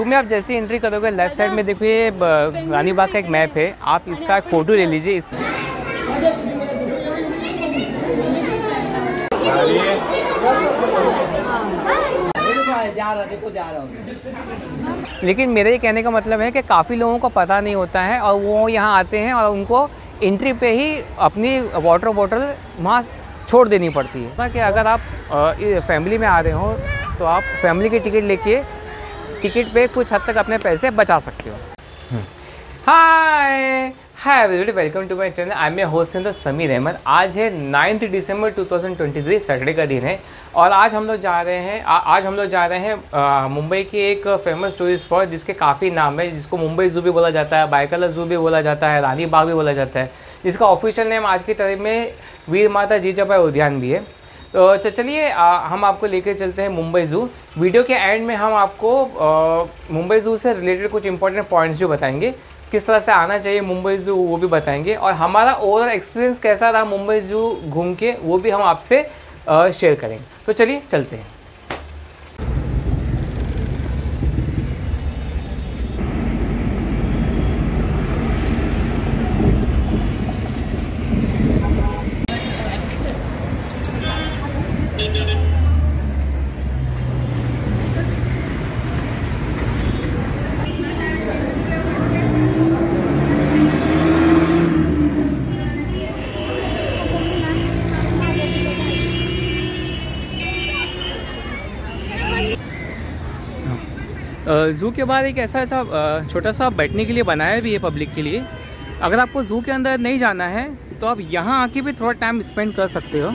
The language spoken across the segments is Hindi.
टू में आप जैसे एंट्री करोगे लेफ्ट साइड में देखो ये रानी बाग का एक मैप है, आप इसका एक फ़ोटो ले लीजिए। इस लेकिन मेरे ये कहने का मतलब है कि काफ़ी लोगों को पता नहीं होता है और वो यहाँ आते हैं और उनको एंट्री पे ही अपनी वाटर बॉटल वहाँ छोड़ देनी पड़ती है। ताकि अगर आप फैमिली में आ रहे हो तो आप फैमिली की टिकट लेके टिकट पे कुछ हद तक अपने पैसे बचा सकते हो। Hi hi everybody, welcome to my channel. I am your host the Sameer Ahmed. आज है 9 दिसंबर 2023, सैटरडे का दिन है और आज हम लोग जा रहे हैं मुंबई के एक फेमस टूरिस्ट स्पॉट जिसके काफ़ी नाम है, जिसको मुंबई ज़ू भी बोला जाता है, बायकुला ज़ू भी बोला जाता है, रानी बाग भी बोला जाता है, जिसका ऑफिशियल नेम आज की तारीख में वीरमाता जीजाबाई उद्यान भी है। तो चलिए हम आपको लेकर चलते हैं मुंबई ज़ू। वीडियो के एंड में हम आपको मुंबई ज़ू से रिलेटेड कुछ इंपॉर्टेंट पॉइंट्स भी बताएंगे, किस तरह से आना चाहिए मुंबई ज़ू वो भी बताएंगे और हमारा ओवरऑल एक्सपीरियंस कैसा रहा मुंबई ज़ू घूम के वो भी हम आपसे शेयर करेंगे। तो चलिए चलते हैं। ज़ू के बाहर एक ऐसा छोटा सा बैठने के लिए बनाया भी है पब्लिक के लिए। अगर आपको ज़ू के अंदर नहीं जाना है तो आप यहाँ आके भी थोड़ा टाइम स्पेंड कर सकते हो।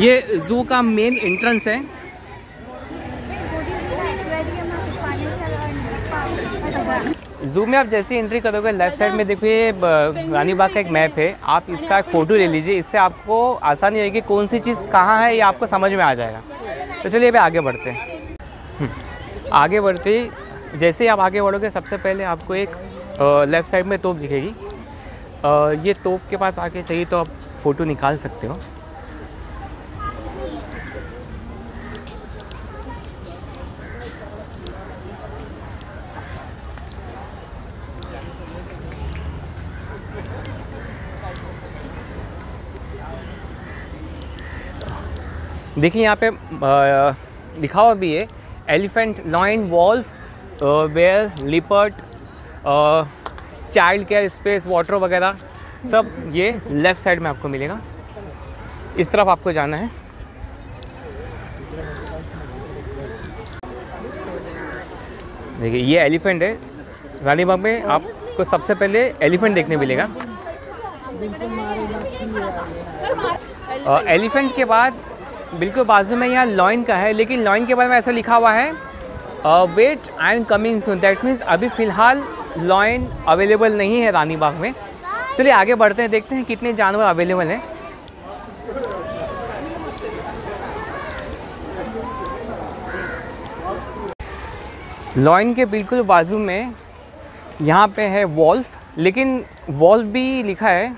ये ज़ू का मेन एंट्रेंस है। ज़ू में आप जैसे एंट्री करोगे लेफ्ट साइड में देखो ये रानी बाग का एक मैप है, आप इसका एक फ़ोटो ले लीजिए। इससे आपको आसानी होगी कौन सी चीज़ कहाँ है, ये आपको समझ में आ जाएगा। तो चलिए अभी आगे बढ़ते हैं। आगे बढ़ते ही जैसे ही आप आगे बढ़ोगे सबसे पहले आपको एक लेफ़्ट साइड में तोप दिखेगी। ये तोप के पास आके चाहिए तो आप फ़ोटो निकाल सकते हो। देखिए यहाँ पे लिखा हुआ भी है elephant, lion, wolf, bear, leopard, child care space, water वगैरह सब ये लेफ़्ट साइड में आपको मिलेगा। इस तरफ आपको जाना है। देखिए ये एलिफेंट है। रानी बाग में आपको सबसे पहले एलिफेंट देखने मिलेगा। एलिफेंट के बाद बिल्कुल बाजू में यहाँ लॉइन का है, लेकिन लॉइन के बारे में ऐसा लिखा हुआ है wait and coming soon, that means अभी फ़िलहाल लॉइन अवेलेबल नहीं है रानी बाग में। चलिए आगे बढ़ते हैं, देखते हैं कितने जानवर अवेलेबल हैं। लॉइन के बिल्कुल बाजू में यहाँ पे है वॉल्फ, लेकिन वॉल्फ भी लिखा है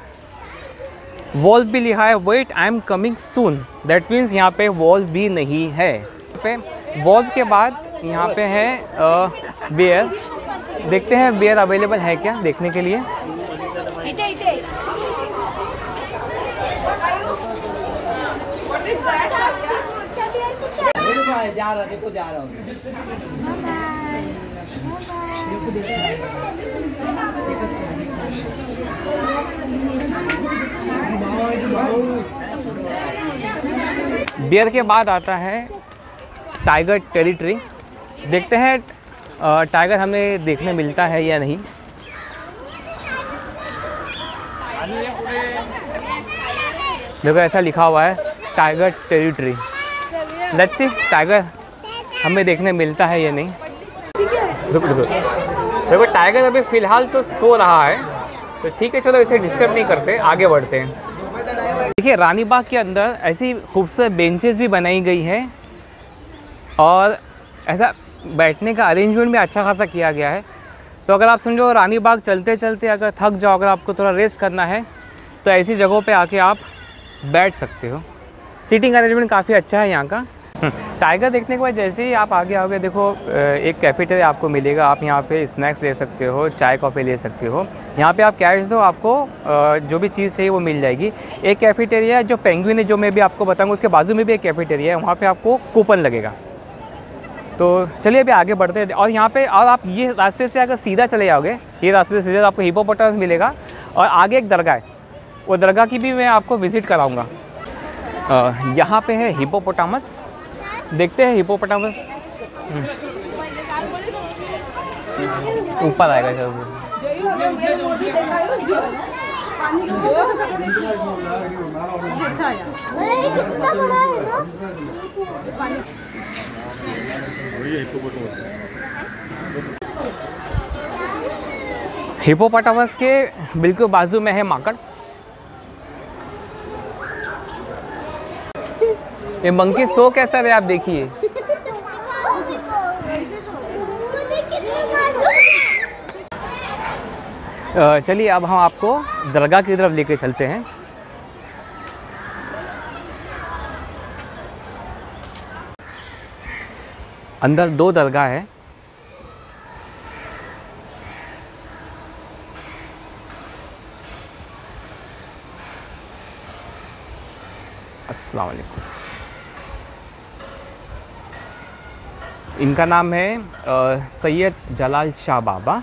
wait I am coming soon, that means यहाँ पे वॉल्फ भी नहीं है। पे वॉल्फ के बाद यहाँ पे है बेयर। देखते हैं बेयर अवेलेबल है क्या देखने के लिए। बियर के बाद आता है टाइगर टेरिटरी। देखते हैं टाइगर हमें देखने मिलता है या नहीं। देखो ऐसा लिखा हुआ है tiger territory. Let's see tiger हमें देखने मिलता है या नहीं। देखो टाइगर अभी फ़िलहाल तो सो रहा है, तो ठीक है, चलो इसे डिस्टर्ब नहीं करते, आगे बढ़ते हैं। देखिए रानी बाग के अंदर ऐसी खूबसूरत बेंचेस भी बनाई गई हैं और ऐसा बैठने का अरेंजमेंट भी अच्छा खासा किया गया है। तो अगर आप समझो रानी बाग चलते चलते अगर थक जाओ, अगर आपको थोड़ा रेस्ट करना है तो ऐसी जगहों पे आके आप बैठ सकते हो। सीटिंग अरेंजमेंट काफ़ी अच्छा है यहाँ का। टाइगर देखने के बाद जैसे ही आप आगे आओगे, देखो एक कैफेटेरिया आपको मिलेगा। आप यहाँ पे स्नैक्स ले सकते हो, चाय कॉफ़ी ले सकते हो। यहाँ पे आप कैश दो, आपको जो भी चीज़ चाहिए वो मिल जाएगी। एक कैफेटेरिया है जो पेंगुइन है, जो मैं भी आपको बताऊँगा, उसके बाजू में भी एक कैफेटेरिया है, वहाँ पर आपको कूपन लगेगा। तो चलिए अभी आगे बढ़ते हैं। और यहाँ पे और आप ये रास्ते से अगर सीधा चले जाओगे, ये रास्ते से सीधा आपको हिपोपोटामस मिलेगा। और आगे एक दरगाह है, वो दरगाह की भी मैं आपको विज़िट कराऊंगा। यहाँ पे है हिपोपोटामस, देखते हैं हिपोपोटामस ऊपर आएगा जरूर। हिपोपोटामस के बिल्कुल बाजू में है माकड़। ये मंकी शो कैसा है आप देखिए। चलिए अब हम आपको दरगाह की तरफ लेके चलते हैं। अंदर दो दरगाह है। अस्सलाम वालेकुम। इनका नाम है सैयद जलाल शाह बाबा।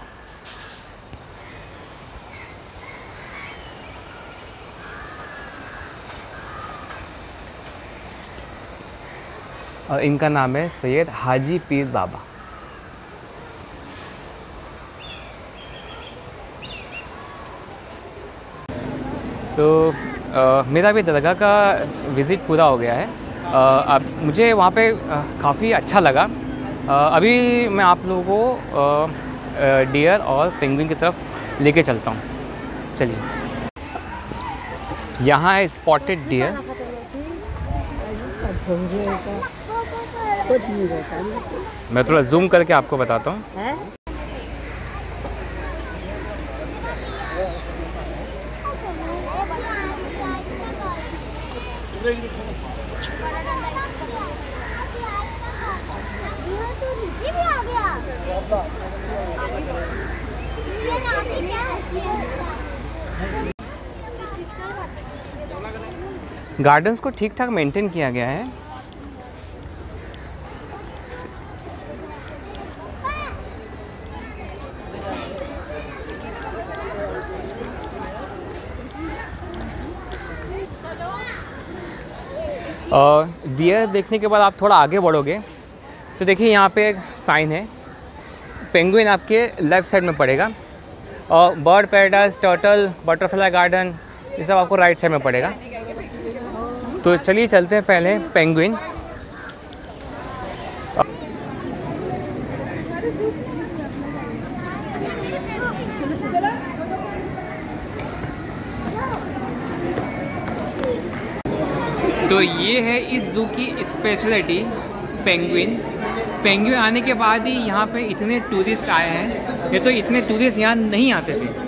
और इनका नाम है सैयद हाजी पीर बाबा। तो मेरा भी दरगाह का विज़िट पूरा हो गया है। अब मुझे वहाँ पे काफ़ी अच्छा लगा। अभी मैं आप लोगों को डियर और पेंगुइन की तरफ लेके चलता हूँ। चलिए, यहाँ है स्पॉटेड डियर। मैं थोड़ा जूम करके आपको बताता हूँ। गार्डन्स को ठीक ठाक मेंटेन किया गया है। और डियर देखने के बाद आप थोड़ा आगे बढ़ोगे तो देखिए यहाँ पे एक साइन है। पेंगुइन आपके लेफ़्ट साइड में पड़ेगा और bird paradise, turtle, butterfly garden, ये सब आपको राइट साइड में पड़ेगा। तो चलिए चलते हैं पहले पेंगुइन। तो ये है इस ज़ू की स्पेशलिटी पेंगुइन। पेंगुइन आने के बाद ही यहाँ पे इतने टूरिस्ट आए हैं, ये तो इतने टूरिस्ट यहाँ नहीं आते थे।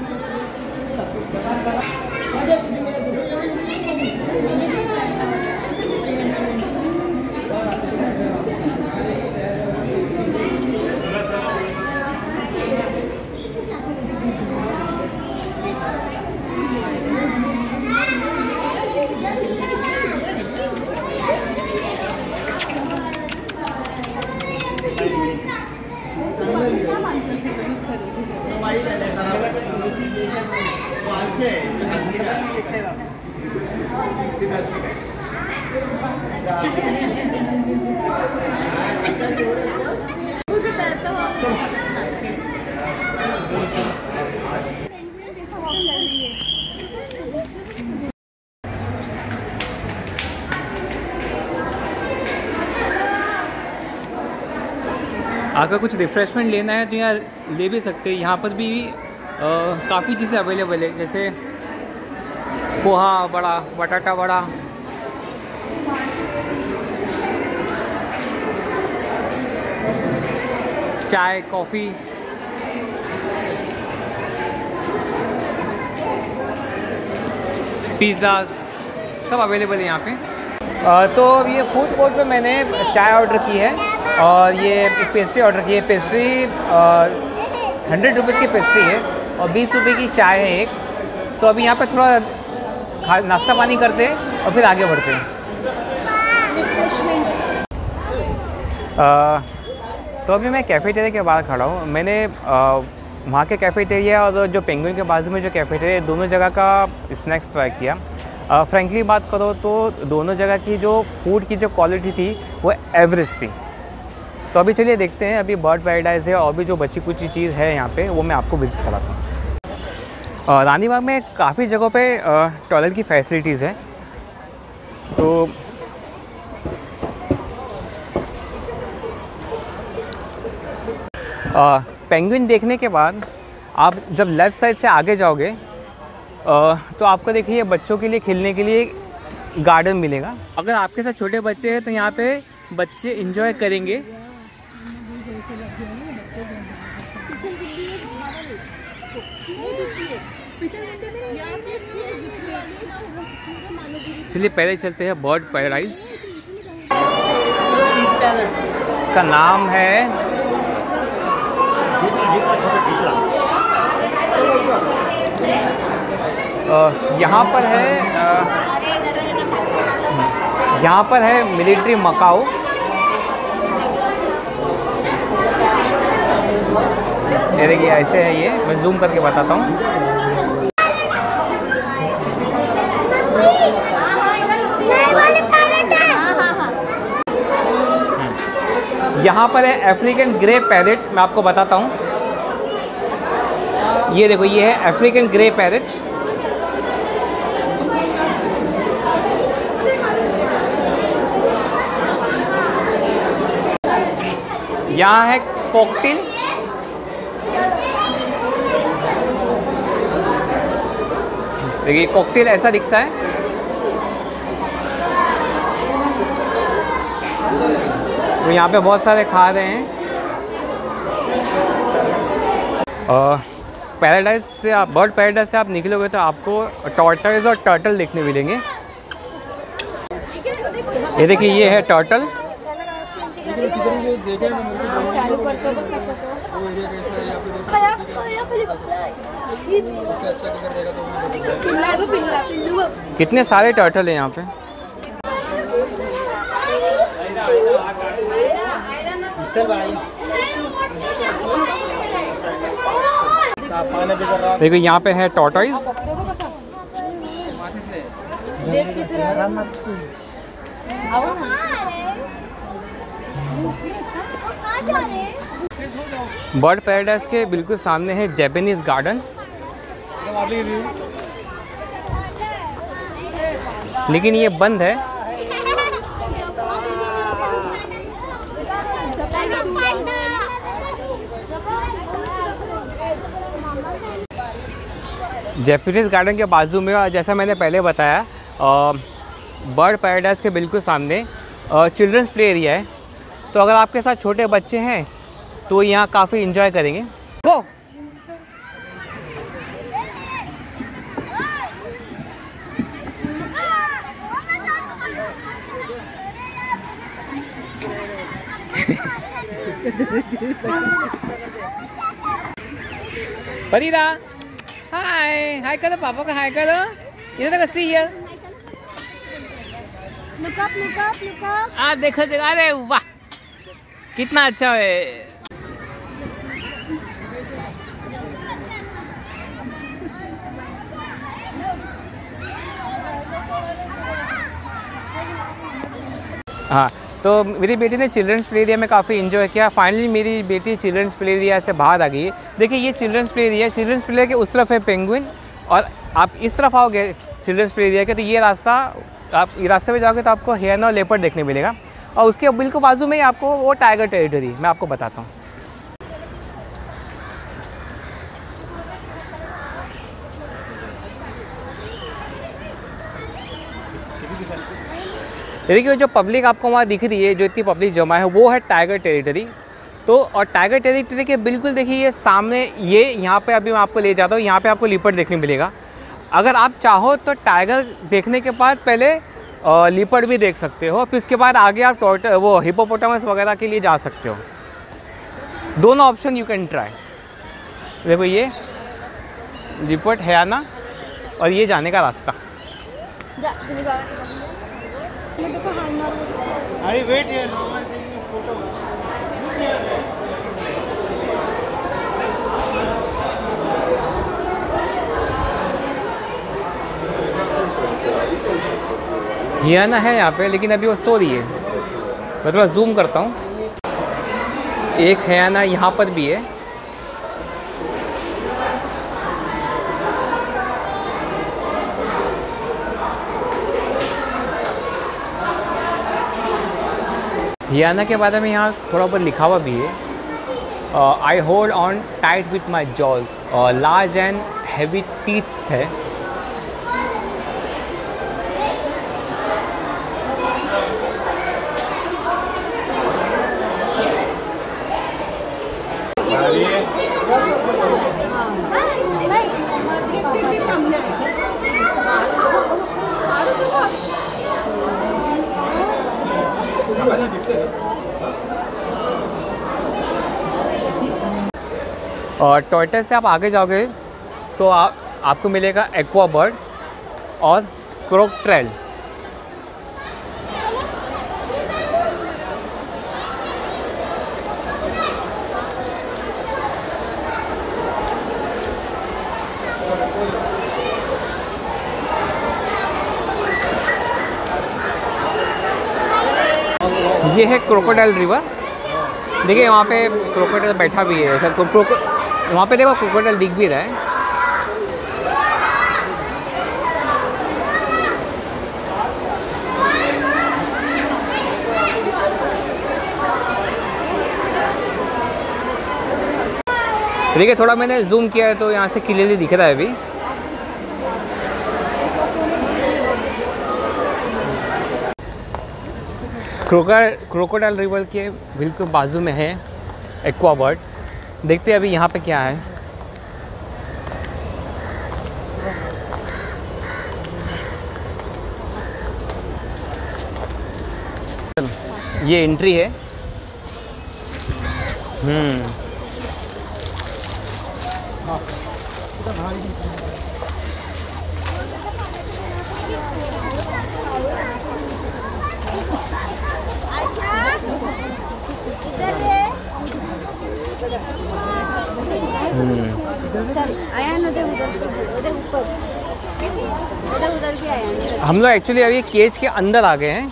अगर कुछ रिफ़्रेशमेंट लेना है तो यहाँ ले भी सकते हैं। यहाँ पर भी काफ़ी चीज़ें अवेलेबल है, जैसे पोहा बड़ा, बटाटा बड़ा। चाय, कॉफ़ी। पिज़्ज़ा सब अवेलेबल है यहाँ पे। तो ये फूड कोर्ट पे मैंने चाय ऑर्डर की है और ये पेस्ट्री ऑर्डर की है। पेस्ट्री 100 रुपीज़ की पेस्ट्री है और 20 रुपये की चाय है एक। तो अभी यहाँ पे थोड़ा नाश्ता पानी करते हैं और फिर आगे बढ़ते हैं। तो अभी मैं कैफ़ेटेरिया के बाहर खड़ा हूँ। मैंने वहाँ के कैफ़ेटेरिया और जो पेंगुइन के बाजू में जो कैफ़ेटेरिया, दोनों जगह का स्नैक्स ट्राई किया। फ्रेंकली बात करो तो दोनों जगह की जो फूड की जो क्वालिटी थी वो एवरेज थी। तो अभी चलिए देखते हैं, अभी बर्ड पैराडाइज है और भी जो बची कुछ चीज़ है यहाँ पे वो मैं आपको विजिट कराता हूँ। रानी बाग में काफ़ी जगहों पे टॉयलेट की फैसिलिटीज़ है। तो पेंगुइन देखने के बाद आप जब लेफ़्ट साइड से आगे जाओगे तो आपको देखिए बच्चों के लिए खेलने के लिए गार्डन मिलेगा। अगर आपके साथ छोटे बच्चे हैं तो यहाँ पे बच्चे एंजॉय करेंगे। चलिए पहले चलते हैं बर्ड पैराडाइज। इसका नाम है, यहाँ पर है मिलिट्री मकाऊ। ये देखिए ऐसे है, ये मैं जूम करके बताता हूँ। यहाँ पर है अफ्रीकन ग्रे पैरेट, मैं आपको बताता हूँ। ये देखो, ये है अफ्रीकन ग्रे पैरेट। यहाँ है कॉकटिल। देखिए कॉकटिल ऐसा दिखता है। तो यहाँ पे बहुत सारे खा रहे हैं। पैराडाइज से आप, बर्ड पैराडाइज से आप निकलोगे तो आपको टॉर्टल्स और टर्टल देखने मिलेंगे। ये देखिए, ये है टर्टल। कितने सारे टर्टल हैं यहाँ पे। देखो यहाँ पे है टॉर्टॉइज। बर्ड पैराडाइज के बिल्कुल सामने है जापानीज गार्डन, लेकिन ये बंद है। जापानीज गार्डन के बाजू में, जैसा मैंने पहले बताया, बर्ड पैराडाइज के बिल्कुल सामने चिल्ड्रंस प्ले एरिया है। तो अगर आपके साथ छोटे बच्चे हैं तो यहाँ काफ़ी एंजॉय करेंगे। वो परीदा हाय हाय करो, पापा का हाय करो। इधर see here, look up look up look up. आ देखो देखो, अरे वाह कितना अच्छा है। हाँ, तो मेरी बेटी ने चिल्ड्रंस प्ले एरिया में काफ़ी एंजॉय किया। फाइनली मेरी बेटी चिल्ड्रंस प्ले एरिया से बाहर आ गई। देखिए ये children's play area, children's play area के उस तरफ है पेंगुइन और आप इस तरफ आओगे चिल्ड्रंस प्ले एरिया के तो ये रास्ता, आप ये रास्ते पे जाओगे तो आपको हियन और लेपर्ड देखने मिलेगा और उसके बिल्कुल बाजू में ही आपको वो टाइगर टेरिटरी, मैं आपको बताता हूँ। देखिए जो पब्लिक आपको वहाँ दिख रही है, जो इतनी पब्लिक जमा है वो है टाइगर टेरिटरी। तो और टाइगर टेरिटरी के बिल्कुल देखिए ये सामने, ये यहाँ पे अभी मैं आपको ले जाता हूँ। यहाँ पे आपको लीपर्ड देखने मिलेगा। अगर आप चाहो तो टाइगर देखने के बाद पहले लीपर्ड भी देख सकते हो। फिर इसके बाद आगे आप वो हिपोपोटामस वगैरह के लिए जा सकते हो। दोनों ऑप्शन यू कैन ट्राई। देखो ये लीपर्ड है आना और ये जाने का रास्ता। अरे वेट यार, ये ना है यहाँ पे, लेकिन अभी वो सो रही है। मैं थोड़ा जूम करता हूँ। एक है ना यहाँ पर भी है। हियाना के बारे में यहाँ थोड़ा बहुत लिखा हुआ भी है। I hold on tight with my jaws, large and heavy teeths है। और टॉर्टस से आप आगे जाओगे तो आपको मिलेगा एक्वा बर्ड और क्रोकट्रेल। ये है क्रोकोडाइल रिवर। देखिए वहाँ पे क्रोकोडाइल बैठा भी है सर। वहाँ पे देखो क्रोकोडाइल दिख भी रहा है। देखिए थोड़ा मैंने जूम किया है तो यहाँ से क्लियरली दिख रहा है अभी। क्रोकोडाइल रिवर के बिल्कुल बाजू में है एक्वा बर्ड। देखते हैं अभी यहाँ पे क्या है। ये एंट्री है। हम लोग एक्चुअली अभी केज के अंदर आ गए हैं।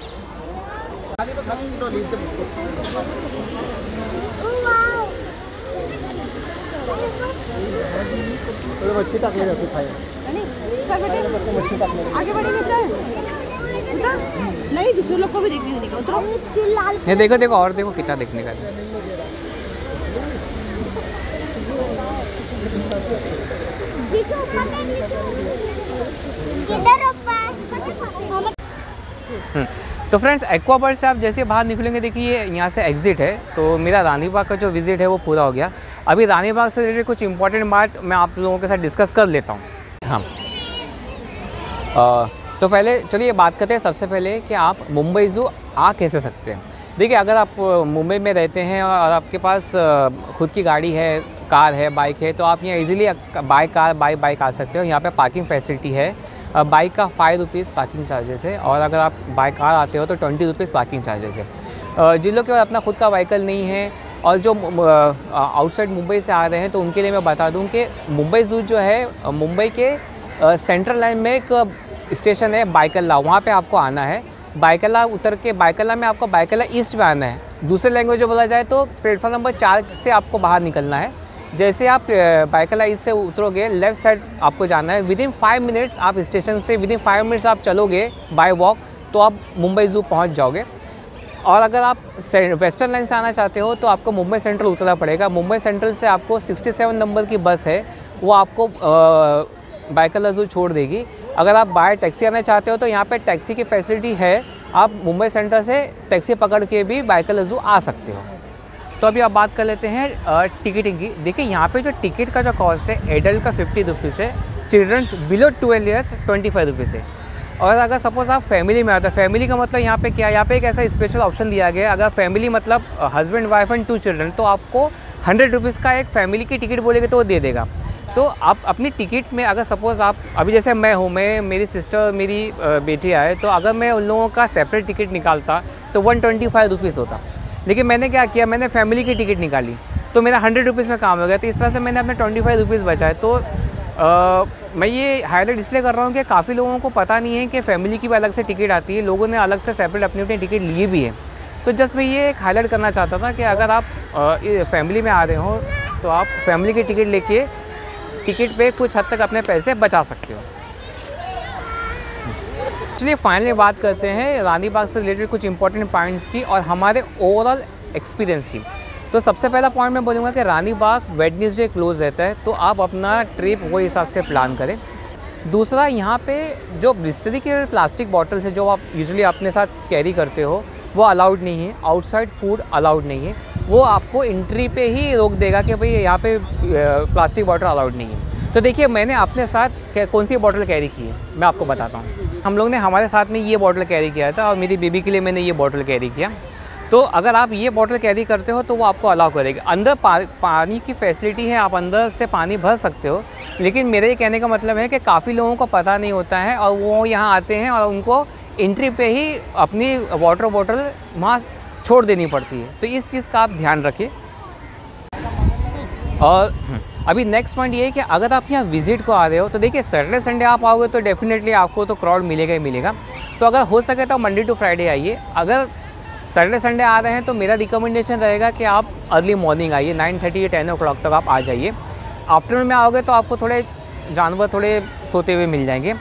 नहीं दूसरे लोग को भी देखने देगा। उतरो ये देखो देखो और देखो कितना देखने का है। तो फ्रेंड्स एक्वा बर्ड से आप जैसे बाहर निकलेंगे, देखिए यहाँ से एग्जिट है। तो मेरा रानी बाग का जो विजिट है वो पूरा हो गया। अभी रानी बाग से रिलेटेड कुछ इंपॉर्टेंट बात मैं आप लोगों के साथ डिस्कस कर लेता हूँ। हाँ तो पहले चलिए बात करते हैं सबसे पहले कि आप मुंबई ज़ू आ कैसे सकते हैं। देखिए अगर आप मुंबई में रहते हैं और आपके पास खुद की गाड़ी है, कार है, बाइक है, तो आप यहाँ easily by car by bike आ सकते हो। यहाँ पे पार्किंग फैसिलिटी है। बाइक का 5 रुपीज़ पार्किंग चार्जेस है और अगर आप बाय कार आते हो तो 20 रुपीज़ पार्किंग चार्जेस है। जिन लोग के अपना खुद का व्हीकल नहीं है और जो आउटसाइड मुंबई से आ रहे हैं तो उनके लिए मैं बता दूँ कि मुंबई ज़ू जो है, मुंबई के सेंट्रल लाइन में एक स्टेशन है बायकुल्ला, वहाँ पे आपको आना है। बायकुल्ला उतर के बायकुल्ला में आपको बायकुल्ला ईस्ट में आना है। दूसरे लैंग्वेज में बोला जाए तो प्लेटफॉर्म नंबर 4 से आपको बाहर निकलना है। जैसे आप बायकुल्ला ईस्ट से उतरोगे, लेफ़्ट साइड आपको जाना है। विदिन 5 मिनट्स आप चलोगे बाय वॉक तो आप मुंबई ज़ू पहुँच जाओगे। और अगर आप वेस्टर्न लाइन से आना चाहते हो तो आपको मुंबई सेंट्रल उतरना पड़ेगा। मुंबई सेंट्रल से आपको 67 नंबर की बस है, वो आपको बायकुल्ला ज़ू छोड़ देगी। अगर आप बाय टैक्सी आना चाहते हो तो यहाँ पे टैक्सी की फैसिलिटी है। आप मुंबई सेंट्रल से टैक्सी पकड़ के भी बायकुल्ला ज़ू आ सकते हो। तो अभी आप बात कर लेते हैं टिकटिंग की। देखिए यहाँ पे जो टिकट का जो कॉस्ट है, एडल्ट का 50 रुपीज़ है, चिल्ड्रंस बिलो 12 ईयर्स 25 रुपीज़ है। और अगर सपोज़ आप फैमिली में आते हैं, फैमिली का मतलब यहाँ पे क्या है, यहाँ पे एक ऐसा स्पेशल ऑप्शन दिया गया है, अगर फैमिली मतलब हस्बैंड वाइफ एंड 2 चिल्ड्रन, तो आपको 100 रुपीज़ का एक फ़ैमिली की टिकट बोलेंगे तो वो दे देगा। तो आप अपनी टिकट में अगर सपोज़ आप अभी जैसे मैं हूँ, मैं, मेरी सिस्टर, मेरी बेटी आए, तो अगर मैं उन लोगों का सेपरेट टिकट निकालता तो 125 रुपीज़ होता, लेकिन मैंने क्या किया, मैंने फैमिली की टिकट निकाली तो मेरा 100 रुपीज़ में काम हो गया। तो इस तरह से मैंने अपने 25 रुपीज़ बचाए। तो मैं ये हाईलाइट इसलिए कर रहा हूँ कि काफ़ी लोगों को पता नहीं है कि फ़ैमिली की भी अलग से टिकट आती है, लोगों ने अलग से सेपरेट अपनी अपनी टिकट लिए भी है। तो जस्ट मैं ये एक हाईलाइट करना चाहता था कि अगर आप फैमिली में आ रहे हो तो आप फैमिली की टिकट लेके टिकट पे कुछ हद तक अपने पैसे बचा सकते हो। चलिए फाइनली बात करते हैं रानी बाग से रिलेटेड कुछ इंपॉर्टेंट पॉइंट्स की और हमारे ओवरऑल एक्सपीरियंस की। तो सबसे पहला पॉइंट मैं बोलूँगा कि रानी बाग वेडनेसडे क्लोज रहता है, तो आप अपना ट्रिप वो हिसाब से प्लान करें। दूसरा, यहाँ पे जो ब्लिस्टरी के प्लास्टिक बॉटल्स है जो आप यूजुअली अपने साथ कैरी करते हो वो अलाउड नहीं है, आउटसाइड फूड अलाउड नहीं है, वो आपको एंट्री पे ही रोक देगा कि भाई यहाँ पे प्लास्टिक बॉटल अलाउड नहीं है। तो देखिए मैंने अपने साथ कौन सी बॉटल कैरी की है मैं आपको बताता हूँ। हम लोग ने हमारे साथ में ये बॉटल कैरी किया था और मेरी बेबी के लिए मैंने ये बॉटल कैरी किया। तो अगर आप ये बॉटल कैरी करते हो तो वो आपको अलाउ करेगी, अंदर पानी की फैसिलिटी है, आप अंदर से पानी भर सकते हो। लेकिन मेरे ये कहने का मतलब है कि काफ़ी लोगों को पता नहीं होता है और वो यहाँ आते हैं और उनको एंट्री पे ही अपनी वाटर बॉटल वहाँ छोड़ देनी पड़ती है। तो इस चीज़ का आप ध्यान रखिए। और अभी नेक्स्ट पॉइंट ये है कि अगर आप यहाँ विज़िट को आ रहे हो तो देखिए सैटरडे संडे आप आओगे तो डेफिनेटली आपको तो क्राउड मिलेगा ही मिलेगा। तो अगर हो सके तो मंडे टू फ्राइडे आइए। अगर सैटरडे संडे आ रहे हैं तो मेरा रिकमेंडेशन रहेगा कि आप अर्ली मॉर्निंग आइए, 9:30 या 10 o'clock तक आप आ जाइए। आफ्टरनून में आओगे तो आपको थोड़े जानवर थोड़े सोते हुए मिल जाएंगे।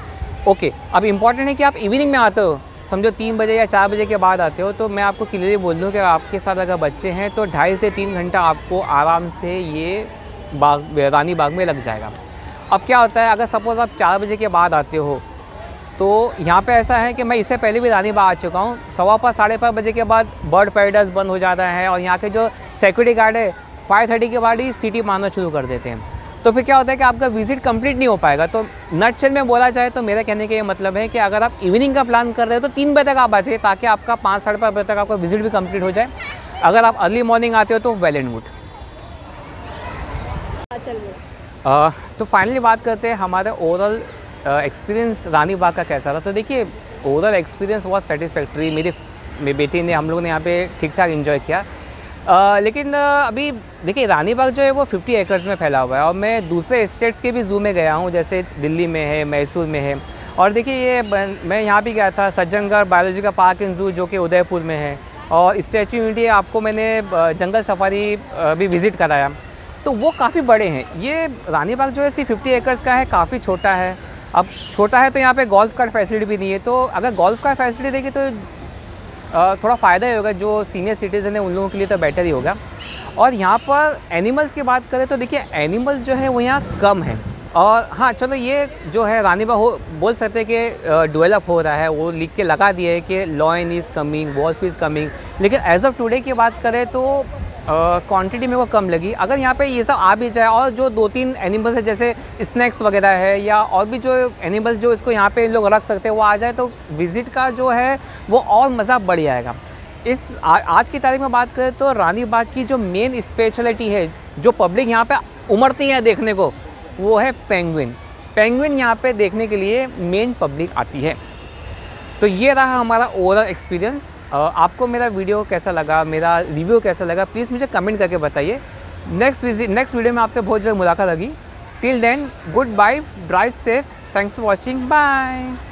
ओके, अब इम्पॉर्टेंट है कि आप इवनिंग में आते हो, समझो 3 बजे या 4 बजे के बाद आते हो, तो मैं आपको क्लियरली बोल दूँ कि आपके साथ अगर बच्चे हैं तो 2.5 से 3 घंटा आपको आराम से ये बाग, रानी बाग में लग जाएगा। अब क्या होता है, अगर सपोज़ आप 4 बजे के बाद आते हो तो यहाँ पे ऐसा है कि मैं इससे पहले भी रानी बाग आ चुका हूँ, 5:15 साढ़े 5 बजे के बाद बर्ड पैराडाइज बंद हो जाता है और यहाँ के जो सिक्योरिटी गार्ड है 5:30 के बाद ही सीटी मारना शुरू कर देते हैं। तो फिर क्या होता है कि आपका विजिट कंप्लीट नहीं हो पाएगा। तो नटशेल में बोला जाए तो मेरा कहने का ये मतलब है कि अगर आप इवनिंग का प्लान कर रहे हो तो 3 बजे तक आप आ जाइए ताकि आपका 5 साढ़े 5 बजे तक आपका विजिट भी कम्प्लीट हो जाए। अगर आप अर्ली मॉर्निंग आते हो तो वेल एंड गुड। तो फाइनली बात करते हैं हमारे ओवरऑल एक्सपीरियंस रानी बाग का कैसा था। तो देखिए ओवरऑल एक्सपीरियंस बहुत सेटिस्फैक्ट्री, मेरी बेटी ने, हम लोग ने यहाँ पे ठीक ठाक इन्जॉय किया। लेकिन अभी देखिए रानी बाग जो है वो 50 एकर्स में फैला हुआ है और मैं दूसरे स्टेट्स के भी ज़ू में गया हूँ, जैसे दिल्ली में है, मैसूर में है, और देखिए ये मैं यहाँ भी गया था Sajjangarh biological park and zoo जो कि उदयपुर में है, और स्टैच्यू ऑफ यूनिटी आपको मैंने जंगल सफारी भी विज़िट कराया। तो वो काफ़ी बड़े हैं। ये रानी बाग जो है सिर्फ 50 एकर्स का है, काफ़ी छोटा है। अब छोटा है तो यहाँ पे गोल्फ़ का फैसिलिटी भी नहीं है, तो अगर गोल्फ़ का फैसिलिटी देगी तो थोड़ा फ़ायदा ही होगा, जो सीनियर सिटीज़न है उन लोगों के लिए तो बेटर ही होगा। और यहाँ पर एनिमल्स की बात करें तो देखिए एनिमल्स जो है वो यहाँ कम है। और हाँ चलो, ये जो है रानी बाग हो बोल सकते हैं कि डेवलप हो रहा है, वो लिख के लगा दिया है कि lion is coming, wolf is coming, लेकिन एज ऑफ टुडे की बात करें तो क्वांटिटी मेरे को कम लगी। अगर यहाँ पे ये सब आ भी जाए और जो 2-3 एनिमल्स है जैसे स्नैक्स वगैरह है या और भी जो एनिमल्स जो इसको यहाँ पे लोग रख सकते हैं वो आ जाए तो विज़िट का जो है वो और मज़ा बढ़ जाएगा। इस आज की तारीख में बात करें तो रानी बाग की जो मेन स्पेशलिटी है, जो पब्लिक यहाँ पे उमड़ती है देखने को, वो है पेंगुइन। यहाँ पर देखने के लिए मेन पब्लिक आती है। तो ये रहा हमारा ओवरऑल एक्सपीरियंस। आपको मेरा वीडियो कैसा लगा, मेरा रिव्यू कैसा लगा, प्लीज़ मुझे कमेंट करके बताइए। नेक्स्ट वीडियो में आपसे बहुत जल्द मुलाकात होगी। Till then, good bye, drive safe, thanks for watching, bye.